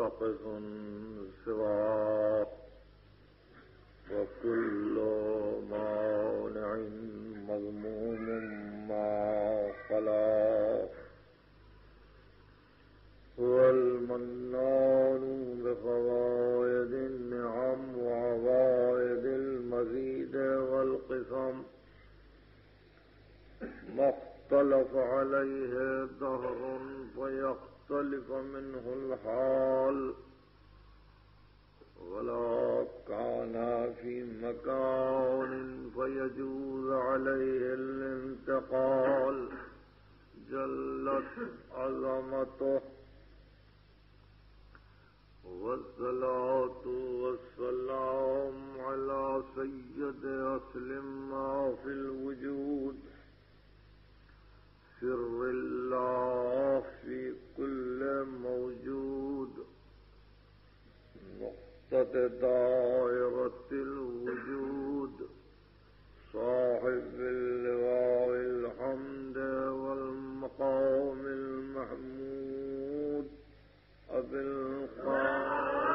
تَقْزُ سِوَاءٌ وَكُلُّ مَانِعٍ مَّذْمُومٍ مَّا خَلَا هُوَ الْمَنَّانُ بِفَوَائِدِ النِّعَمْ وَعَوَائِدِ الْمَزِيدِ وَالْقِسَمِ مختلف عليه دهر فيختلف منه الحال ولا كان في مكان فيجوز عليه الانتقال جلت عظمته والصلاة والسلام على سيد أصل ما في الوجود سر الله في كل موجود نقطة دائرة الوجود صاحب اللواء الحمد والمقام المحمود أبي القاسم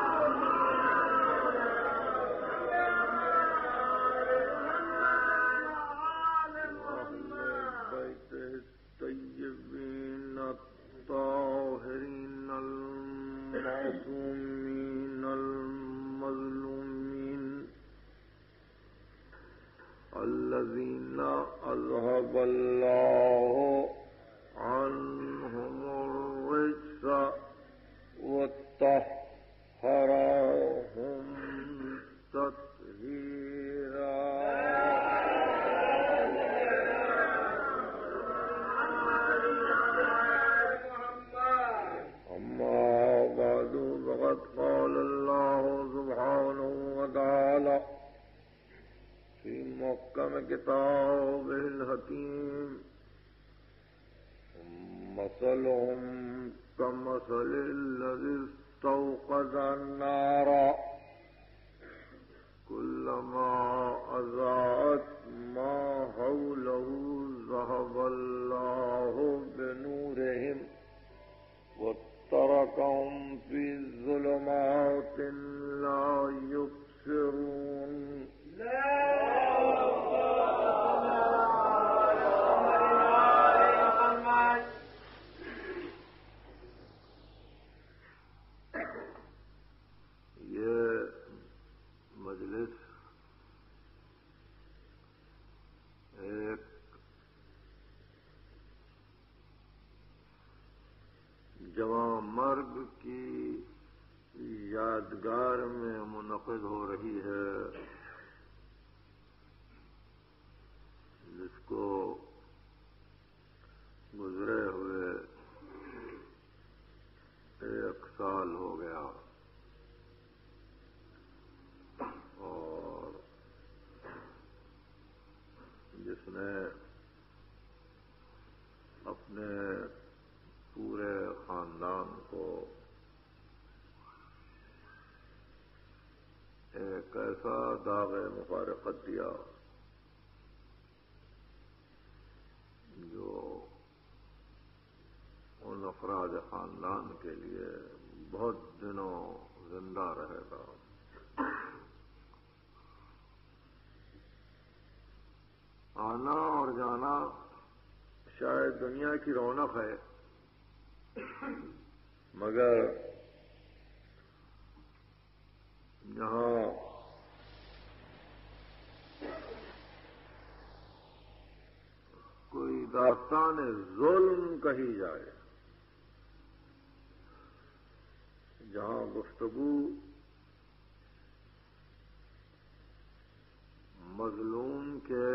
الطيبين الطاهرين المعصومين المظلومين الذين أذهب الله عنهم الرجس وطهرهم تطهيرا. وقد قال الله سبحانه وتعالى في محكم كتابه الحكيم مثلهم كمثل الذي استوقد النار كلما أضاءت ما حوله ذهب الله بنورهم تركهم في الظلمات لا يبصرون. ये मजलिस एक जवां मर्ग की यादगार में मुनक़िद हो रही है, जिसको गुजरे हुए 1 साल हो गया और जिसने अपने पूरे खानदान को एक ऐसा दावे मुफारकत दिया जो उन अफराद खानदान के लिए बहुत दिनों जिंदा रहेगा। आना और जाना शायद दुनिया की रौनक है, मगर यहां कोई दास्तान जुल्म कही जाए, जहां गुफ्तगू मजलूम के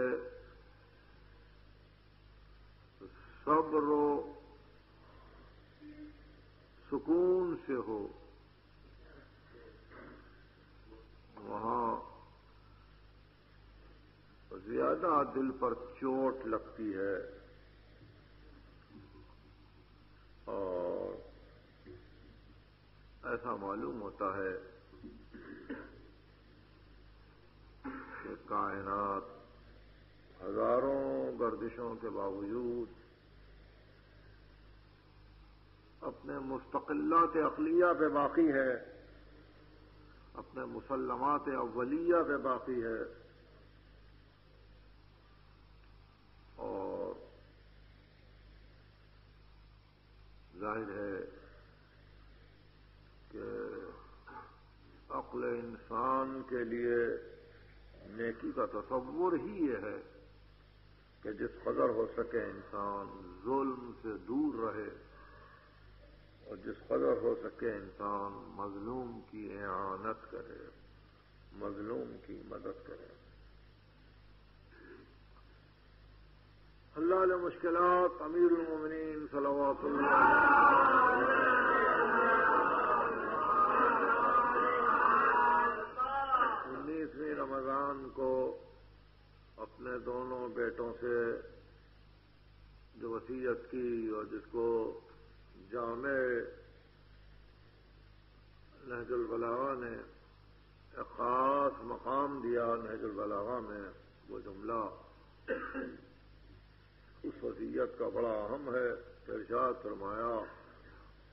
सब्र सुकून से हो, वहां ज्यादा दिल पर चोट लगती है और ऐसा मालूम होता है कि कायनात हजारों गर्दिशों के बावजूद अपने मुस्तक़िल्लात अक़लिया पे बाकी है, अपने मुसल्लमात अव्वलिया पे बाकी है। और जाहिर है कि अक़्ल इंसान के लिए नेकी का तस्वुर ही ये है कि जिस कदर हो सके इंसान जुल्म से दूर रहे और जिस कदर हो सके इंसान मजलूम की इआनत करे, मजलूम की मदद करे। हल्लाल मुश्किलात अमीरुल मोमिनीन सल्लल्लाहु अलैहि वसल्लम 19वें रमजान को अपने दोनों बेटों से जो वसीयत की और जिसको जामे नहजुल बलागा ने एक खास मकाम दिया, नहजुल बलागा में वो जुमला उस वसीयत का बड़ा अहम है। इरशाद फरमाया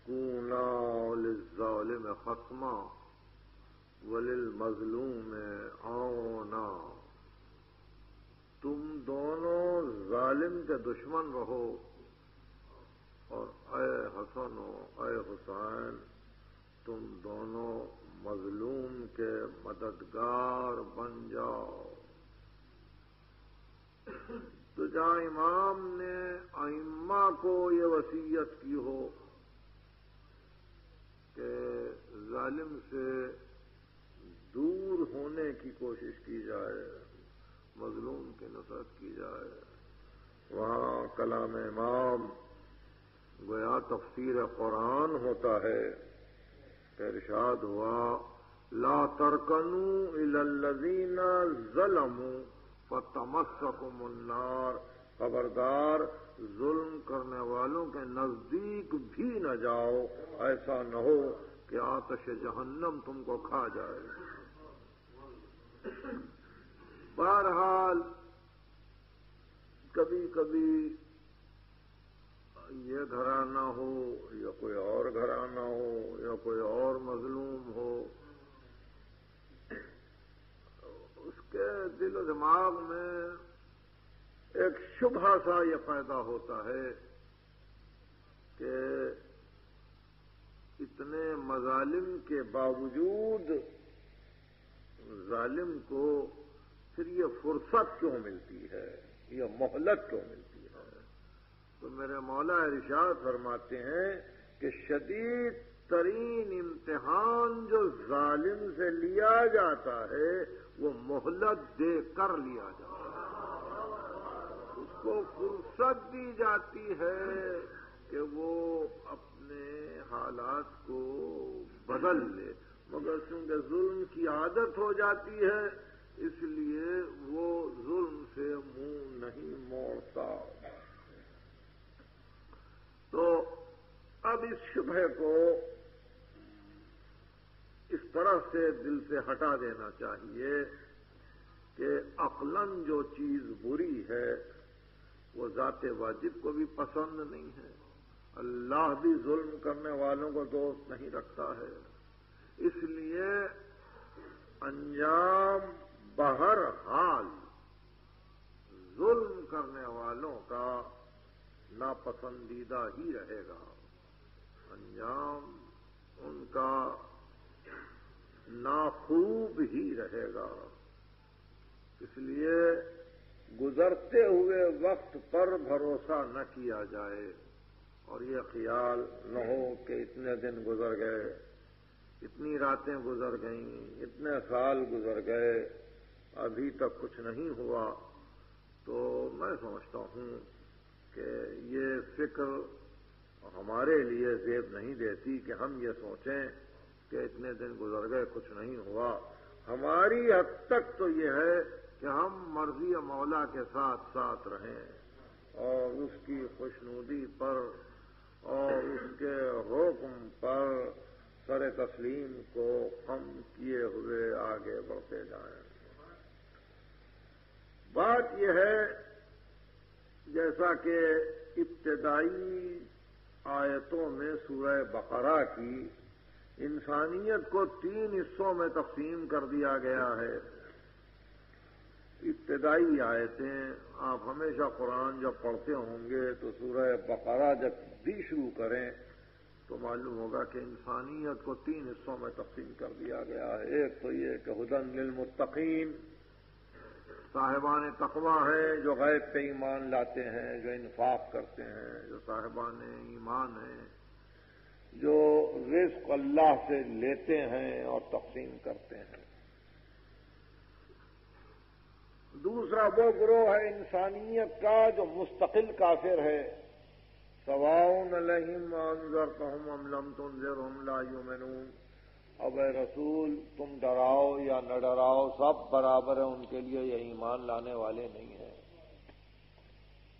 कूना लिज़्ज़ालिम खत्मा वलिल मज़लूम औना, तुम दोनों जालिम के दुश्मन रहो और अय हसन अय हुसैन तुम दोनों मजलूम के मददगार बन जाओ। तो जहां इमाम ने आइम्मा को ये वसीयत की हो कि जालिम से दूर होने की कोशिश की जाए, मजलूम की नसरत की जाए, वहां कलाम इमाम गोया तफसीर कुरान होता है। इरशाद हुआ ला तरकनू इलल्लज़ीना ज़लमू फतमस्सकुमुन नार, खबरदार जुल्म करने वालों के नजदीक भी न जाओ, ऐसा न हो कि आतश जहन्नम तुमको खा जाए। बहरहाल कभी कभी ये घराना हो या कोई और घराना हो या कोई और मजलूम हो, उसके दिल और दिमाग में एक शुबहा सा ये पैदा होता है कि इतने मजालिम के बावजूद जालिम को फिर ये फुर्सत क्यों मिलती है, ये मोहलत क्यों मिलती है। तो मेरे मौला इरशाद फरमाते हैं कि शदीद तरीन इम्तिहान जो जालिम से लिया जाता है वो मोहलत दे कर लिया जाता है, उसको फुर्सत दी जाती है कि वो अपने हालात को बदल ले, मगर चूंकि जुल्म की आदत हो जाती है इसलिए वो जुल्म से मुंह नहीं मोड़ता। तो अब इस शुबहे को इस तरह से दिल से हटा देना चाहिए कि अक़लन जो चीज बुरी है वो ज़ाते वाजिब को भी पसंद नहीं है, अल्लाह भी जुल्म करने वालों को दोस्त नहीं रखता है, इसलिए अंजाम बहर हाल जुल्म करने वालों का नापसंदीदा ही रहेगा, अंजाम उनका नाखूब ही रहेगा। इसलिए गुजरते हुए वक्त पर भरोसा न किया जाए और ये ख्याल न हो कि इतने दिन गुजर गए, इतनी रातें गुजर गईं, इतने साल गुजर गए, अभी तक कुछ नहीं हुआ। तो मैं समझता हूं कि ये फिक्र हमारे लिए जेब नहीं देती कि हम ये सोचें कि इतने दिन गुजर गए कुछ नहीं हुआ। हमारी हद तक तो ये है कि हम मर्जी मौला के साथ साथ रहें और उसकी खुशनुदी पर और उसके हुक्म पर सरे तस्लीम को हम किए हुए आगे बढ़ते जाएं। बात यह है जैसा कि इब्तदाई आयतों में सूरह बकरा की इंसानियत को तीन हिस्सों में तकसीम कर दिया गया है। इब्तिदाई आयतें आप हमेशा कुरान जब पढ़ते होंगे तो सूरह बकरा जब भी शुरू करें तो मालूम होगा कि इंसानियत को तीन हिस्सों में तकसीम कर दिया गया है। एक तो ये कि हुदन लिलमुत्तकीन, साहिबान तकवा हैं जो गैब पे ईमान लाते हैं, जो इन्फाक करते हैं, जो साहिबान ईमान हैं, जो रिस्क अल्लाह से लेते हैं और तकसीम करते हैं। दूसरा वो ग्रोह है इंसानियत का जो मुस्तकिल काफिर है, सवाउन अलैहिम अंज़रतहुम अम लम तुंज़िरहुम ला युमिनून। अब रसूल तुम डराओ या न डराओ सब बराबर है, उनके लिए ये ईमान लाने वाले नहीं है।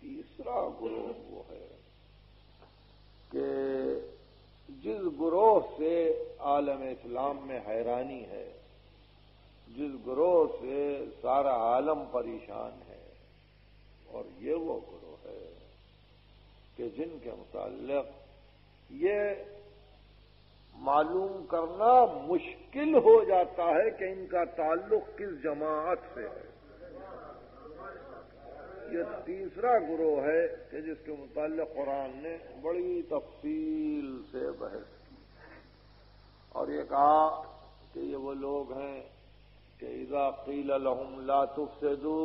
तीसरा ग्रोह वो है कि जिस ग्रोह से आलम इस्लाम में हैरानी है, जिस ग्रोह से सारा आलम परेशान है, और ये वो ग्रोह है कि जिनके मुताल्लिक़ ये मालूम करना मुश्किल हो जाता है कि इनका ताल्लुक किस जमात से है। यह तीसरा ग्रोह है कि जिसके मुताल्लिक़ कुरान ने बड़ी तफसील से बहस की और ये कहा कि ये वो लोग हैं कि इज़ा क़ील लहुम ला तुफ़्सिदू,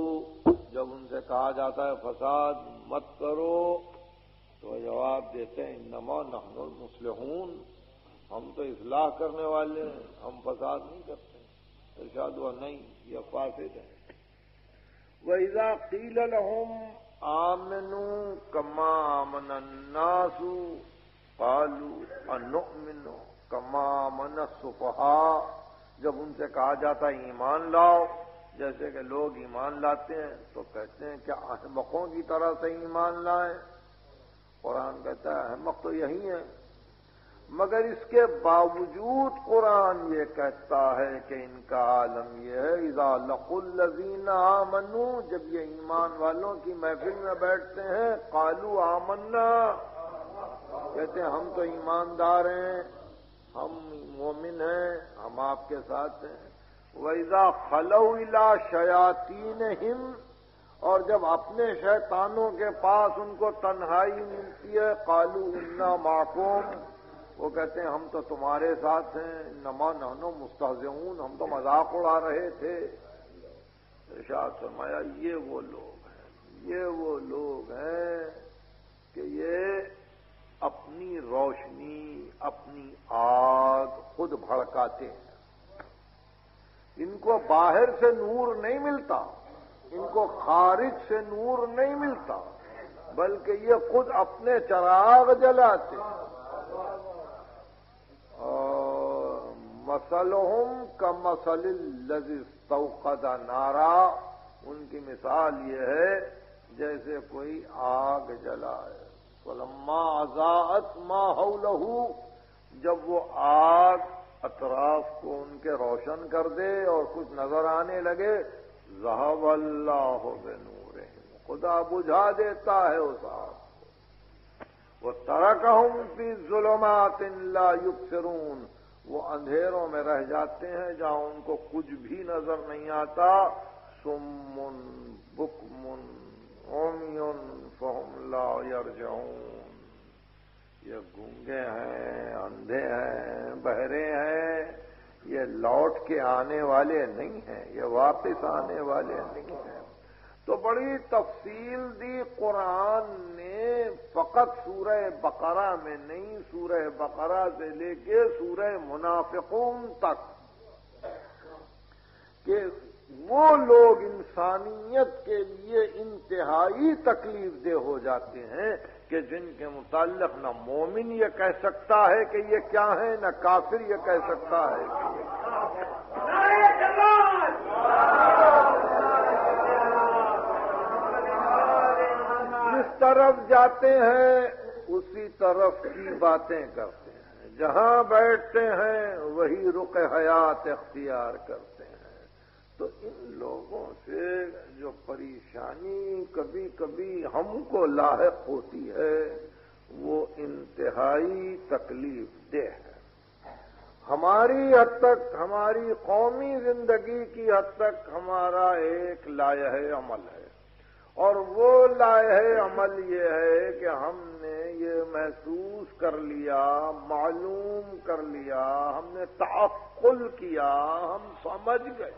जब उनसे कहा जाता है फसाद मत करो तो जवाब देते हैं इन्नमा नहनुल मुस्लिहून, हम तो इस्लाह करने वाले हैं, हम फसाद नहीं करते। इरशाद हुआ नहीं, यह फासिद है। वइज़ा क़ील लहुम आमनू कमा आमन अन्नासु क़ालू अनुमिनु कमा आमन सुफ़हा, जब उनसे कहा जाता है ईमान लाओ जैसे कि लोग ईमान लाते हैं तो कहते हैं क्या अहमकों की तरह से ईमान लाएं। कुरान कहता है अहमक तो यही है, मगर इसके बावजूद कुरान ये कहता है कि इनका आलम ये है इज़ा लक़ुल लज़ीना आमनू, जब ये ईमान वालों की महफिल में बैठते हैं क़ालू आमन्ना, कहते हैं हम तो ईमानदार हैं, हम मोमिन हैं, हम आपके साथ हैं। वइज़ा ख़लौ इला शयातीनहिम, और जब अपने शैतानों के पास उनको तन्हाई मिलती है क़ालू इन्ना माकुम, वो कहते हैं हम तो तुम्हारे साथ हैं, नमा नहनो मुस्तहज़िऊन, हम तो मजाक उड़ा रहे थे। इरशाद फरमाया ये वो लोग हैं, ये वो लोग हैं कि ये अपनी रोशनी अपनी आग खुद भड़काते हैं। इनको बाहर से नूर नहीं मिलता, इनको खारिज से नूर नहीं मिलता, बल्कि ये खुद अपने चिराग जलाते हैं। मसलहुम कमसलिल लज़ी इस्तौक़दा नारा, उनकी मिसाल ये है जैसे कोई आग जलाए, फलम्मा अज़ाअत मा हौलहू, जब वो आग अतराफ को उनके रोशन कर दे और कुछ नजर आने लगे ज़हबल्लाहु बिनूरिहिम, खुदा बुझा देता है उस आग को। वह तरकहुम फ़ी ज़ुलुमातिन ला युबसिरून, वो अंधेरों में रह जाते हैं जहां उनको कुछ भी नजर नहीं आता। सुम्मुन बुकमुन उम्युन फहुम ला यरजऊन, ये गूंगे हैं, अंधे हैं, बहरे हैं, ये लौट के आने वाले नहीं हैं, ये वापस आने वाले नहीं हैं। तो बड़ी तफसील दी कुरान ने, फकत सूरह बकरा में नहीं, सूरह बकरा से लेके सूरह मुनाफिकून तक, कि वो लोग इंसानियत के लिए इंतहाई तकलीफ देह हो जाते हैं कि जिनके मुताल्लिक़ न मोमिन ये कह सकता है कि ये क्या है, न काफिर ये कह सकता है कि ये क्या है। तरफ जाते हैं उसी तरफ की बातें करते हैं, जहां बैठते हैं वही रुख हयात इख्तियार करते हैं। तो इन लोगों से जो परेशानी कभी कभी हमको लाहिक होती है वो इंतहाई तकलीफ देह है। हमारी हद तक, हमारी कौमी जिंदगी की हद तक हमारा एक लायहे अमल है, और वो लायहे अमल ये है कि हमने ये महसूस कर लिया, मालूम कर लिया, हमने तअक्कुल किया, हम समझ गए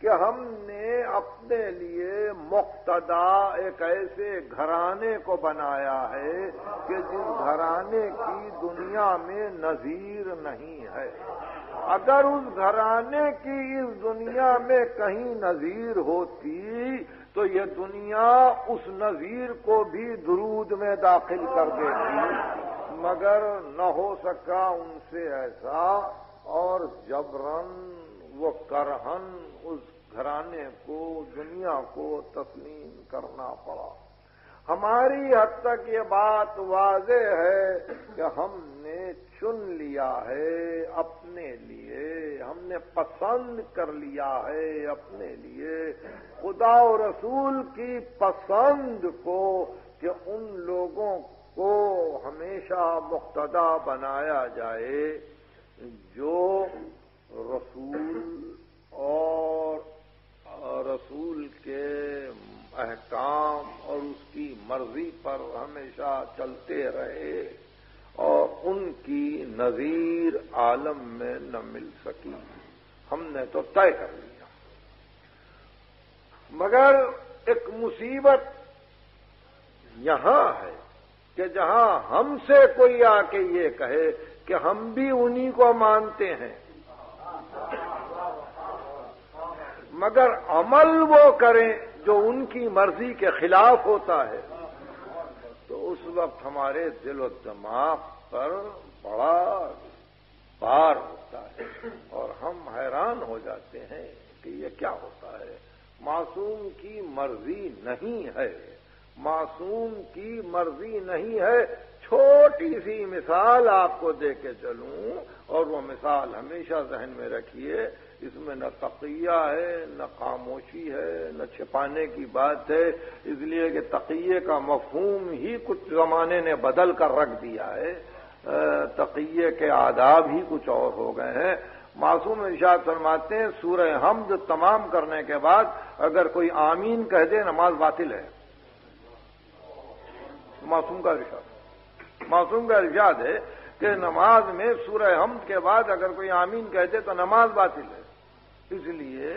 कि हमने अपने लिए मुक्तदा एक ऐसे घराने को बनाया है कि जिस घराने की दुनिया में नजीर नहीं है। अगर उस घराने की इस दुनिया में कहीं नजीर होती तो ये दुनिया उस नजीर को भी दुरूद में दाखिल कर देती, मगर न हो सका उनसे ऐसा, और जबरन वो करहन उस घराने को, दुनिया को तस्लीम करना पड़ा। हमारी हद तक ये बात वाज़े है कि हमने चुन लिया है अपने लिए, हमने पसंद कर लिया है अपने लिए, खुदा और रसूल की पसंद को, कि उन लोगों को हमेशा मुक्तदा बनाया जाए जो रसूल और रसूल के अहकाम और उसकी मर्जी पर हमेशा चलते रहे, और उनकी नज़ीर आलम में न मिल सकी। हमने तो तय कर लिया, मगर एक मुसीबत यहाँ है कि जहाँ हमसे कोई आके ये कहे कि हम भी उन्हीं को मानते हैं, मगर अमल वो करें जो उनकी मर्जी के खिलाफ होता है, तो उस वक्त हमारे दिल और दिमाग पर बड़ा भार होता है, और हम हैरान हो जाते हैं कि ये क्या होता है। मासूम की मर्जी नहीं है, मासूम की मर्जी नहीं है। छोटी सी मिसाल आपको दे के चलूं, और वो मिसाल हमेशा जहन में रखिए, इसमें न तकिया है, न खामोशी है, न छिपाने की बात है, इसलिए कि तकिये का मफहूम ही कुछ जमाने ने बदल कर रख दिया है, तकिये के आदाब ही कुछ और हो गए हैं। मासूम इरशाद फरमाते हैं, सूरह हमद तमाम करने के बाद अगर कोई आमीन कह दे नमाज बातिल है। मासूम का इरशाद है कि नमाज में सूरह हमद के बाद अगर कोई आमीन कह दे तो नमाज बातिल है, इसलिए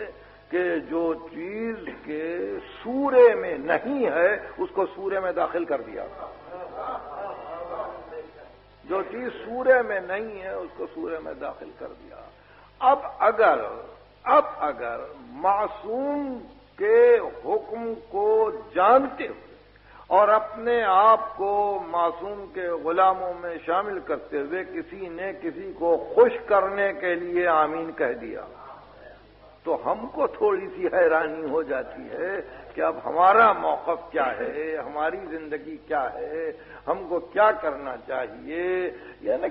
कि जो चीज के सूरे में नहीं है उसको सूरे में दाखिल कर दिया था। जो चीज सूरे में नहीं है उसको सूरे में दाखिल कर दिया। अब अगर मासूम के हुक्म को जानते हुए और अपने आप को मासूम के गुलामों में शामिल करते हुए किसी ने किसी को खुश करने के लिए आमीन कह दिया, तो हमको थोड़ी सी हैरानी हो जाती है कि अब हमारा मौक़िफ़ क्या है, हमारी जिंदगी क्या है, हमको क्या करना चाहिए। यानी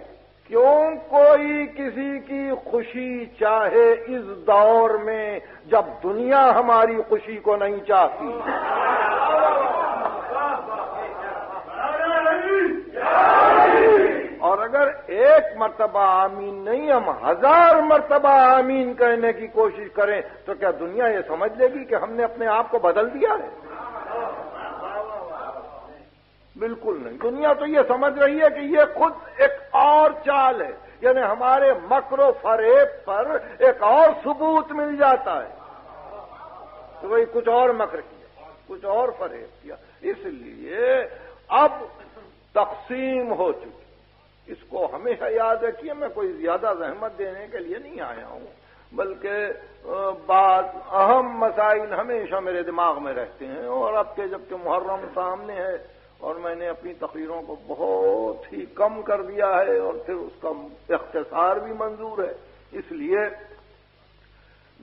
क्यों कोई किसी की खुशी चाहे इस दौर में जब दुनिया हमारी खुशी को नहीं चाहती, और अगर एक मर्तबा आमीन नहीं हम 1000 मर्तबा आमीन कहने की कोशिश करें तो क्या दुनिया ये समझ लेगी कि हमने अपने आप को बदल दिया है? बिल्कुल नहीं। दुनिया तो ये समझ रही है कि ये खुद एक और चाल है, यानी हमारे मकरो फरेब पर एक और सबूत मिल जाता है, तो वही कुछ और मकर किया, कुछ और फरेब किया। इसलिए अब तकसीम हो चुकी, इसको हमेशा याद रखिए। मैं कोई ज्यादा जहमत देने के लिए नहीं आया हूं, बल्कि बात अहम मसाइल हमेशा मेरे दिमाग में रहते हैं, और अब के जबकि मुहर्रम सामने है और मैंने अपनी तकरीरों को बहुत ही कम कर दिया है और फिर उसका इख्तिसार भी मंजूर है, इसलिए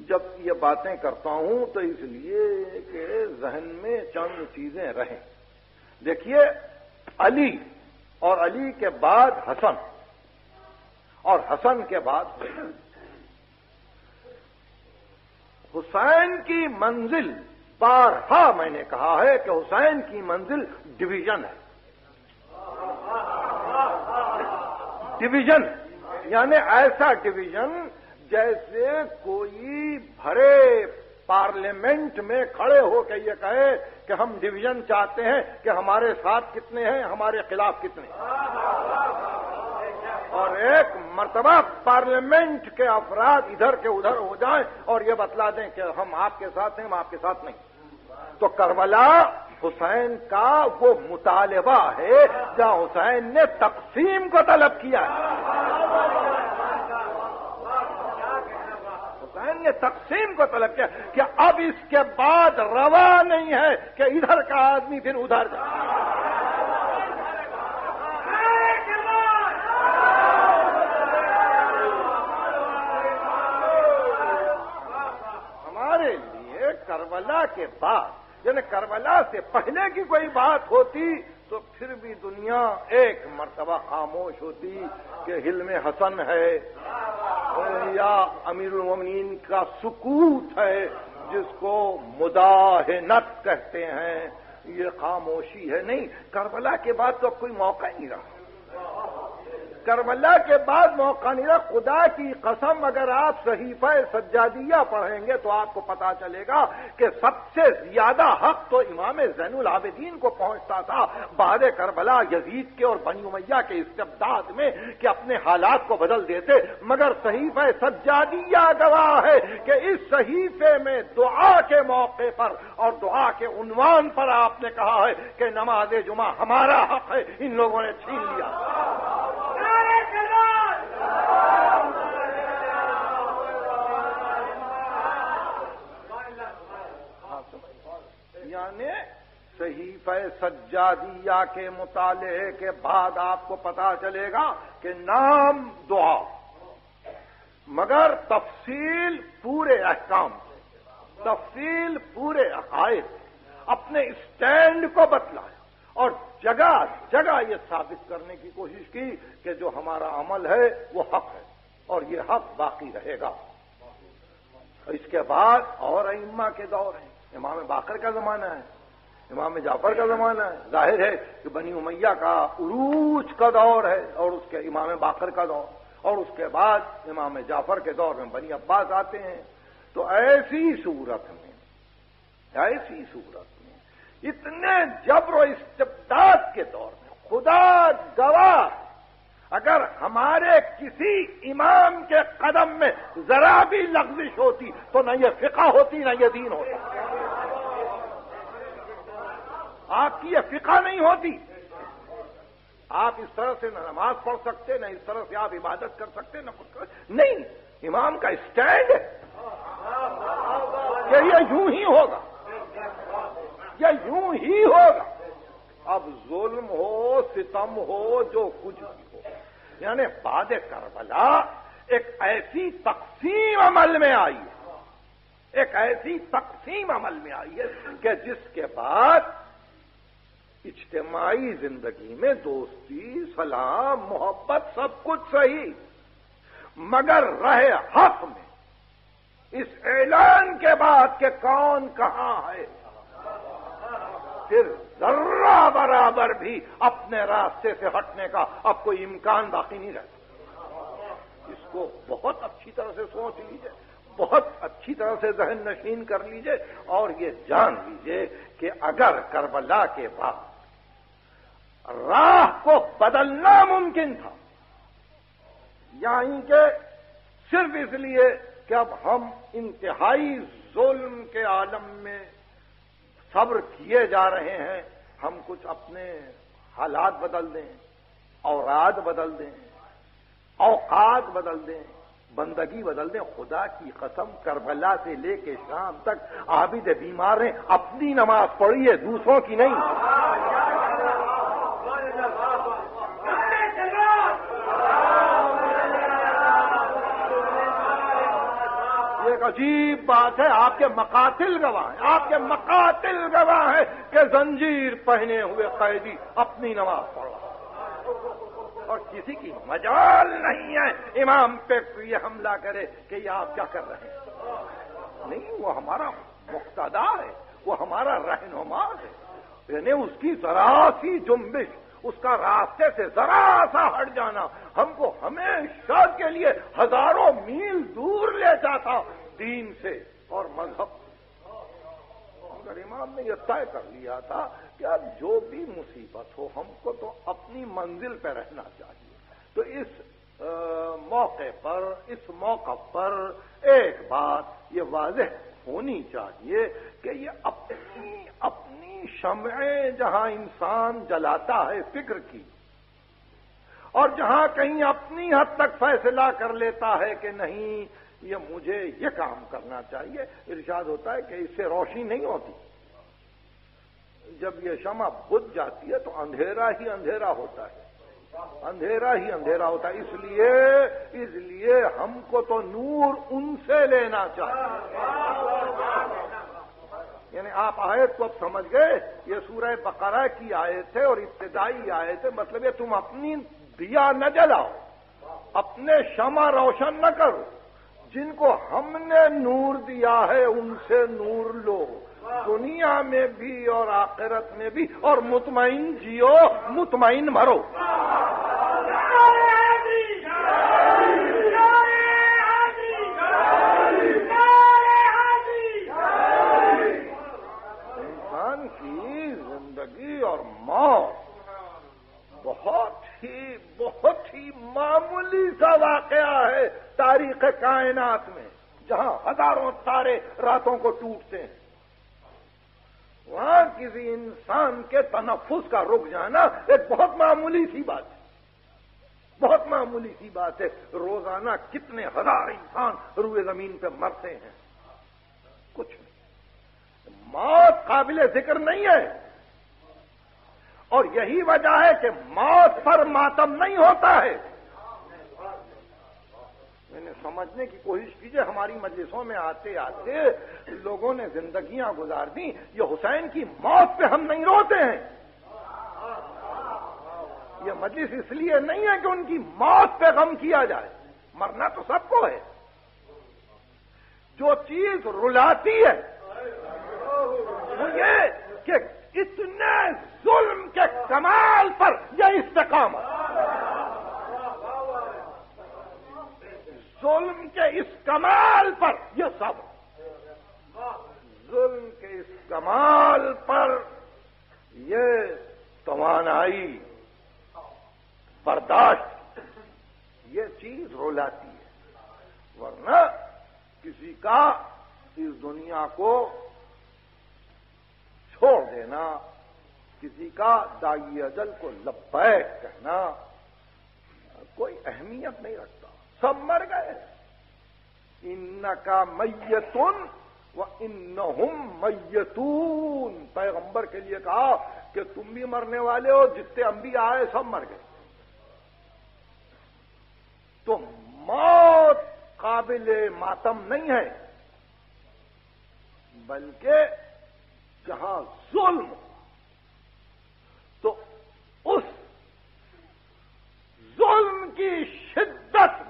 जब ये बातें करता हूं तो इसलिए कि जहन में चंद चीजें रहें। देखिए, अली और अली के बाद हसन और हसन के बाद हुसैन की मंजिल, बारहा मैंने कहा है कि हुसैन की मंजिल डिवीजन है। डिवीजन, यानी ऐसा डिवीजन जैसे कोई भरे पार्लियामेंट में खड़े होकर ये कहे कि हम डिवीजन चाहते हैं कि हमारे साथ कितने हैं हमारे खिलाफ कितने हैं, और एक मर्तबा पार्लियामेंट के अफराद इधर के उधर हो जाएं और ये बतला दें कि हम आपके साथ हैं हम आपके साथ नहीं। तो करबला हुसैन का वो मुतालबा है जहां हुसैन ने तकसीम को तलब किया है, ने तकसीम को तलब किया कि अब इसके बाद रवा नहीं है कि इधर का आदमी फिर उधर जाए। हमारे लिए करबला के बाद यानी करबला से पहले की कोई बात होती तो फिर भी दुनिया एक मर्तबा खामोश होती कि हिल्मे हसन है या अमीरुल मोमिनीन का सुकूत है जिसको मुदाहनत कहते हैं, ये खामोशी है। नहीं, करबला के बाद तो कोई मौका नहीं रहा, करबला के बाद मौका नहीं रहा। खुदा की कसम अगर आप सहीफा सज्जादिया पढ़ेंगे तो आपको पता चलेगा कि सबसे ज्यादा हक तो इमाम ज़ैनुल आबिदीन को पहुंचता था बाद करबला यजीद के और बनी उमैया के इस्तिबदाद में कि अपने हालात को बदल देते, मगर सहीफा सज्जादिया गवाह है कि इस सहीफे में दुआ के मौके पर और दुआ के उन्वान पर आपने कहा है कि नमाज जुमा हमारा हक है, इन लोगों ने छीन लिया। यानी सहीफे सज्जादिया के मुताले के बाद आपको पता चलेगा कि नाम दुआ मगर तफसील पूरे अहकाम, तफसील पूरे अकायद, अपने स्टैंड को बतलाया और जगह जगह ये साबित करने की कोशिश की कि जो हमारा अमल है वो हक है और ये हक बाकी रहेगा। इसके बाद और अइम्मा के दौर हैं, इमाम बाकर का जमाना है, इमाम जाफर का जमाना है, जाहिर है कि बनी उमैया का उरूज का दौर है और उसके इमाम बाकर का दौर, और उसके बाद इमाम जाफर के दौर में बनी अब्बास आते हैं। तो ऐसी सूरत में इतने जबर और इस्तिबदाद के दौर में खुदा गवाह अगर हमारे किसी इमाम के कदम में जरा भी लग़ज़िश होती तो न ये फिक़ह होती न ये दीन होता। आपकी ये फिक़ह नहीं होती, आप इस तरह से न नमाज पढ़ सकते, न इस तरह से आप इबादत कर सकते, न कुछ कर नहीं। इमाम का स्टैंड है कि ये यूं ही होगा, यह यूं ही होगा, अब जुल्म हो सितम हो जो कुछ भी हो। यानी बाद करबला एक ऐसी तकसीम अमल में आई है, एक ऐसी तकसीम अमल में आई है कि जिसके बाद इज्तिमाई जिंदगी में दोस्ती सलाम मोहब्बत सब कुछ सही मगर रहे हक में इस ऐलान के बाद कि कौन कहां है फिर जर्रा बराबर भी अपने रास्ते से हटने का अब कोई इम्कान बाकी नहीं रहता। इसको बहुत अच्छी तरह से सोच लीजिए, बहुत अच्छी तरह से जहन नशीन कर लीजिए और ये जान लीजिए कि अगर करबला के बाद राह को बदलना मुमकिन था, यानी कि सिर्फ इसलिए कि अब हम इंतहाई जुल्म के आलम में सब्र किए जा रहे हैं, हम कुछ अपने हालात बदल दें, औराद बदल दें, औकात बदल दें, बंदगी बदल दें। खुदा की कसम करबला से लेके शाम तक आबिद बीमार हैं, अपनी नमाज पढ़िए दूसरों की नहीं। एक अजीब बात है, आपके मकातिल गवाह हैं कि जंजीर पहने हुए कैदी अपनी नमाज पढ़ रहा और किसी की मजाल नहीं है इमाम पे ये हमला करे कि ये आप क्या कर रहे हैं। नहीं, वो हमारा मुक्तदा है, वो हमारा रहनुमा है, यानी उसकी जरा सी जुम्बिश उसका रास्ते से जरा सा हट जाना हमको हमेशा के लिए हजारों मील दूर ले जाता दीन से और मजहब। मगर इमाम ने यह तय कर लिया था कि अब जो भी मुसीबत हो हमको तो अपनी मंजिल पर रहना चाहिए। तो इस मौके पर, इस मौक़फ पर एक बात ये वाजह होनी चाहिए कि ये अपनी अपनी शम्एं जहां इंसान जलाता है फिक्र की, और जहां कहीं अपनी हद तक फैसला कर लेता है कि नहीं ये मुझे ये काम करना चाहिए, इरशाद होता है कि इससे रोशनी नहीं होती। जब ये शमा बुझ जाती है तो अंधेरा ही अंधेरा होता है, अंधेरा ही अंधेरा होता है। इसलिए हमको तो नूर उनसे लेना चाहिए। यानी आप आयत को अब समझ गए, ये सूरह बकरा की आयत है और इब्तिदाई आयत है। मतलब ये तुम अपनी दिया न जलाओ, अपने शमा रोशन न करो, जिनको हमने नूर दिया है उनसे नूर लो, दुनिया में भी और आखिरत में भी, और मुतमईन जियो, मुतमईन मरो। इंसान की जिंदगी और मौत बहुत ही मामूली सा वाकया है तारीख कायनात में, जहां हजारों तारे रातों को टूटते हैं। वहां किसी इंसान के तनफ्फुस का रुक जाना एक बहुत मामूली सी बात है, बहुत मामूली सी बात है। रोजाना कितने हजार इंसान रुए जमीन पे मरते हैं, कुछ नहीं। मौत काबिल जिक्र नहीं है, और यही वजह है कि मौत पर मातम नहीं होता है। मैंने समझने की कोशिश कीजिए, हमारी मजलिसों में आते आते लोगों ने जिंदगियां गुजार दी, ये हुसैन की मौत पे हम नहीं रोते हैं। ये मजलिस इसलिए नहीं है कि उनकी मौत पे गम किया जाए, मरना तो सबको है। जो चीज रुलाती है वो ये कि इतने जुल्म के कमाल पर यह इस्तिकामत, जुल्म के इस कमाल पर यह सब्र, जुल्म के इस कमाल पर यह तवानाई, बर्दाश्त, ये चीज रुलाती है। वरना किसी का इस दुनिया को छोड़ देना, किसी का दाई अजल को लब्बैक कहना कोई अहमियत नहीं रखता, सब मर गए। इन्नका मय्यतुन व इन्नहुम मय्यतून, पैगंबर के लिए कहा कि तुम भी मरने वाले हो, जितने अंबिया आए सब मर गए। तो मौत काबिले मातम नहीं है, बल्कि जहां जुल्म तो उस जुल्म की शिद्दत,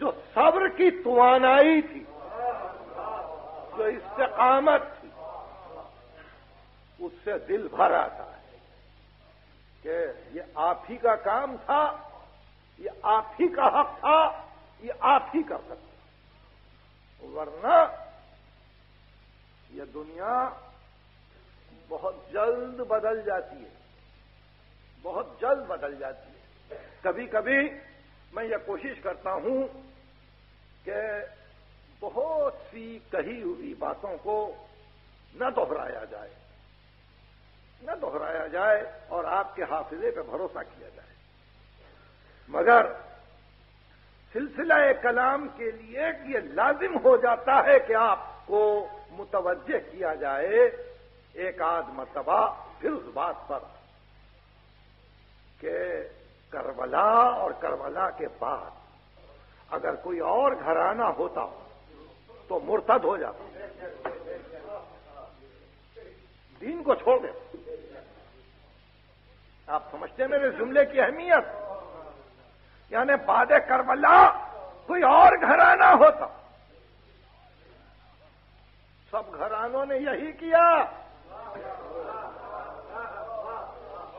जो सब्र की तुआनाई थी, जो इस्तिकामत थी, उससे दिल भर आता है कि ये आप ही का काम था, ये आप ही का हक था, ये आप ही कर सकते। वरना ये दुनिया बहुत जल्द बदल जाती है, बहुत जल्द बदल जाती है। कभी कभी मैं ये कोशिश करता हूं कि बहुत सी कही हुई बातों को न दोहराया जाए और आपके हाफिजे पे भरोसा किया जाए। मगर सिलसिला कलाम के लिए ये लाजिम हो जाता है कि आपको मुतवज्जे किया जाए एक आध मरतबा फिर उस बात पर कि करबला और करबला के बाद अगर कोई और घराना होता तो मुर्तद हो जाता, दीन को छोड़ देता। आप समझते मेरे जुमले की अहमियत? यानी बाद करबला कोई और घराना होता, सब घरानों ने यही किया।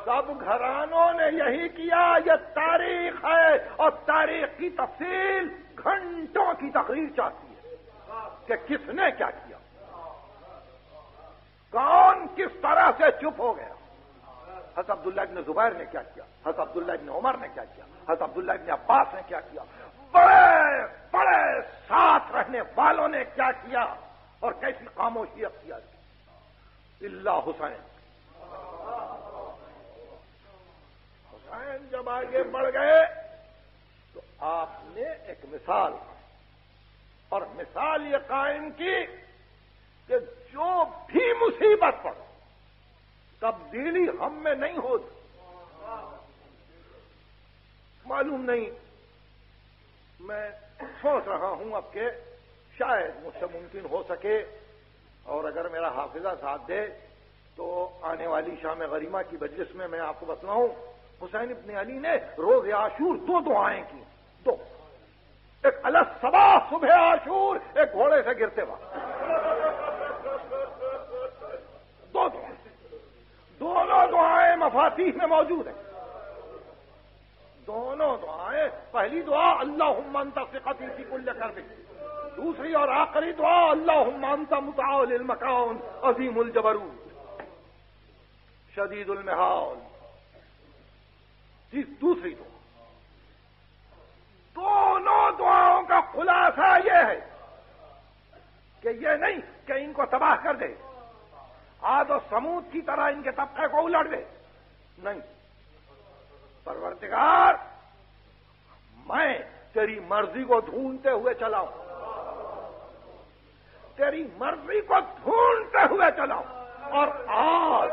सब घरानों ने यही किया। ये तारीख है और तारीख की तफसील घंटों की तकरीर चाहती है कि किसने क्या किया, कौन किस तरह से चुप हो गया, हज़रत अब्दुल्लाह इब्न जुबैर ने क्या किया, हज़रत अब्दुल्लाह इब्न उमर ने क्या किया, हज़रत अब्दुल्लाह इब्न अब्बास ने क्या किया, बड़े बड़े साथ रहने वालों ने क्या किया और कैसी खामोशी अख्तियार की। इल्ला हुसैन, हुसैन जब आगे बढ़ गए तो आपने एक मिसाल और मिसाल ये कायम की कि जो भी मुसीबत पड़ो तब्दीली हम में नहीं होती। मालूम नहीं, मैं सोच रहा हूं अब के शायद मुझसे मुमकिन हो सके और अगर मेरा हाफिजा साथ दे तो आने वाली शाम गरिमा की मजलिस में मैं आपको बतलाऊं, हुसैन इब्न अली ने रोज आशूर दो दुआएं की, दो, एक अलग सबा सुबह आशूर, एक घोड़े से गिरते वक्त, दो दुआएं, दोनों दुआएं मफातीह में मौजूद हैं। दोनों दुआएं, पहली दुआ अल्लाहुम्मा अंत सिक़ती फी कुल्ल कर्ब, दूसरी और आखिरी दुआ अल्लाहुम्मा अंत मुतअलिल मकान अज़ीमुल जबरूत शदीदुल मिहाल, दूसरी दुआ। दोनों दुआओं का खुलासा यह है कि यह नहीं कि इनको तबाह कर दे, आद और समूद की तरह इनके तबके को उलट दे, नहीं, परवरदिगार मैं तेरी मर्जी को ढूंढते हुए चलाऊं, तेरी मर्जी को ढूंढते हुए चलाऊं और आज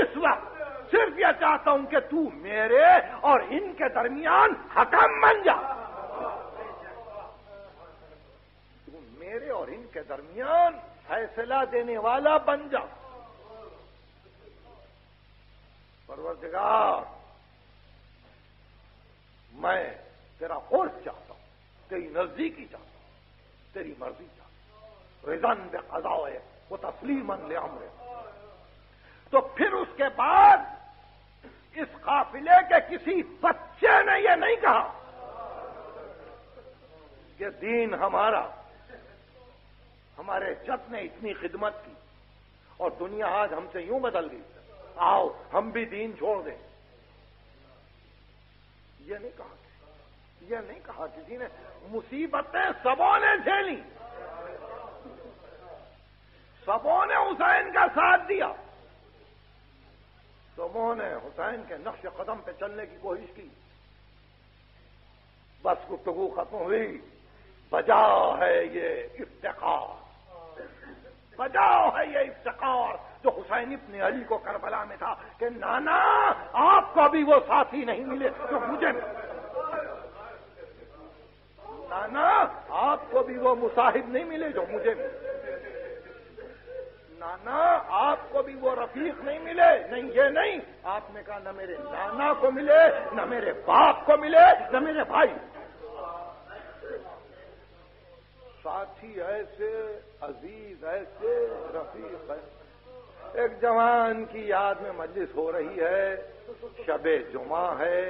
इस वक्त सिर्फ यह चाहता हूं कि तू मेरे और इनके दरमियान हकम बन जा, तू मेरे और इनके दरमियान फैसला देने वाला बन जा। परवरदिगार मैं तेरा होश चाहता हूं, तेरी नजदीकी चाहता हूं, तेरी मर्जी चाहता हूं, रिज़न बे क़ज़ा है वो तस्लीमन ले अम्र। तो फिर उसके बाद इस काफिले के किसी बच्चे ने ये नहीं कहा कि दीन हमारा, हमारे जत ने इतनी खिदमत की और दुनिया आज हमसे यूं बदल गई, आओ हम भी दीन छोड़ दें। यह नहीं कहा, यह नहीं कहा किसी ने। मुसीबतें सबों ने झेली, सबों ने हुसैन का साथ दिया, सबों ने हुसैन के नक्श कदम पे चलने की कोशिश की। बस गुफ्तगू खत्म हुई, बजा है ये इफ्तिकार, बजाओ है ये इफ्तिकार जो हुसैन इब्न अली को करबला में था कि नाना आपको भी वो साथी नहीं मिले तो मुझे, नाना आपको भी वो मुसाहिब नहीं मिले जो मुझे मिले, नाना आपको भी वो रफीक नहीं मिले, नहीं ये नहीं, आपने कहा न मेरे नाना को मिले, न मेरे बाप को मिले, न मेरे भाई, साथी ऐसे अजीज ऐसे रफीक ऐसे। एक जवान की याद में मजलिस हो रही है, शबे जुमा है,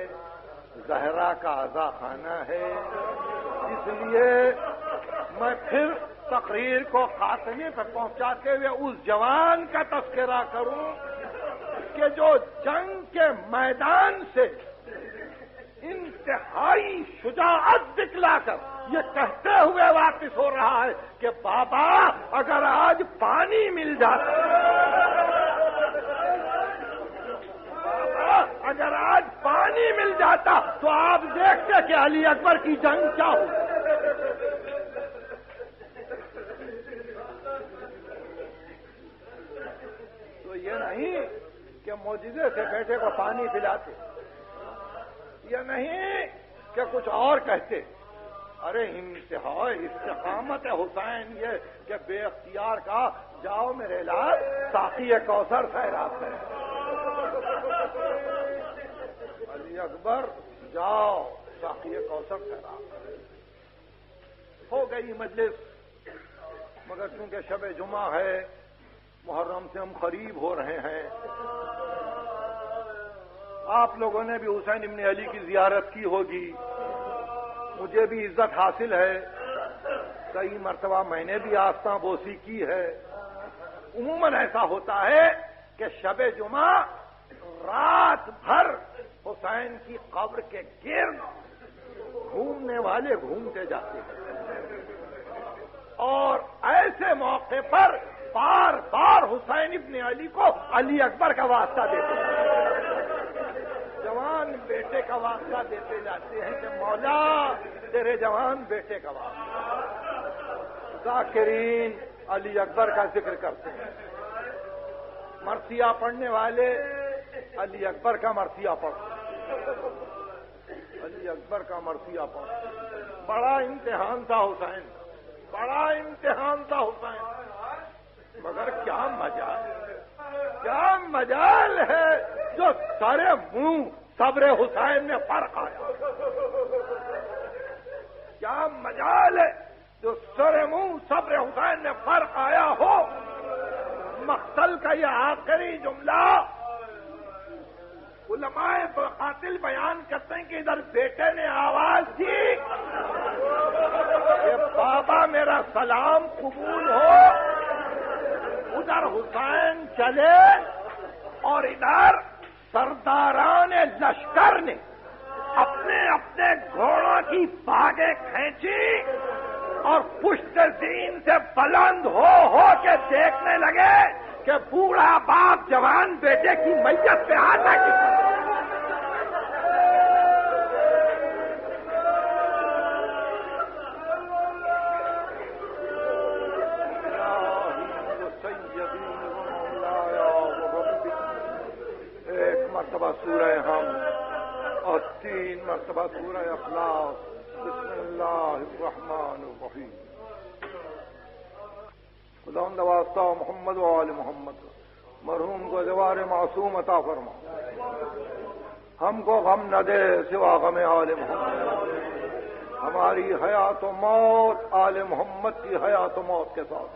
जहरा का आजा खाना है, इसलिए मैं फिर तकरीर को खात्मे पर पहुंचाते हुए उस जवान का तस्करा करूं कि जो जंग के मैदान से इंतहाई शुजाअत दिखलाकर ये कहते हुए वापस हो रहा है कि बाबा अगर आज पानी मिल जाता, बाबा अगर आज पानी मिल जाता तो आप देखते कि अली अकबर की जंग क्या हो। तो ये नहीं कि मोजिजे से बेटे को पानी पिलाते, यह नहीं कि कुछ और कहते, अरे इंतहा इस्तेकामत है हुसैन ये कि बेअख्तियार का जाओ मेरे लाल साकी कौसर सैराब है, अली अकबर जाओ साकी कौसर सैराब। हो गई मजलिस, मगर चूंकि शब जुमा है, मुहर्रम से हम करीब हो रहे हैं, आप लोगों ने भी हुसैन इब्न अली की जियारत की होगी, मुझे भी इज्जत हासिल है, कई मरतबा मैंने भी आस्था बोसी की है। उमूमन ऐसा होता है कि शबे जुमा रात भर हुसैन की कब्र के गिर्द घूमने वाले घूमते जाते हैं और ऐसे मौके पर बार बार हुसैन इब्न अली को अली अकबर का वास्ता देते हैं, जवान बेटे का वास्ता देते जाते हैं कि मौला तेरे जवान बेटे का वास्ता। जाकिरीन अली अकबर का जिक्र करते हैं, मर्सिया पढ़ने वाले अली अकबर का मर्सिया पढ़ते, अली अकबर का मर्सिया पढ़ते। बड़ा इम्तिहान था हुसैन, बड़ा इम्तिहान था हुसैन, मगर क्या मजाल, क्या मजाल है जो सारे मुंह सब्र हुसैन में फर्क आया। क्या मजाल है जो सारे मुंह सब्र हुसैन में फर्क आया हो। मकतल का यह आखिरी जुमला उलमाए कातिल बयान करते हैं कि इधर बेटे ने आवाज दी कि बाबा मेरा सलाम कबूल हो, उधर हुसैन चले और इधर सरदारान लश्कर ने अपने अपने घोड़ों की बागें खींची और पुष्ट दीन से बुलंद हो के देखने लगे कि बूढ़ा बाप जवान बेटे की मैयत पे आता कितना। सूरह हम और 3 मरतबा सूरह अखलास। बिस्मिल्लाहिर्रहमानिर्रहीम। खुदावंद वास्ता मोहम्मद व आल मोहम्मद मरहूम को जवारे मासूम अता फरमा, हमको गम न दे सिवा गम आल मोहम्मद। हमारी हयात व मौत आल मोहम्मद की हयात व मौत के साथ।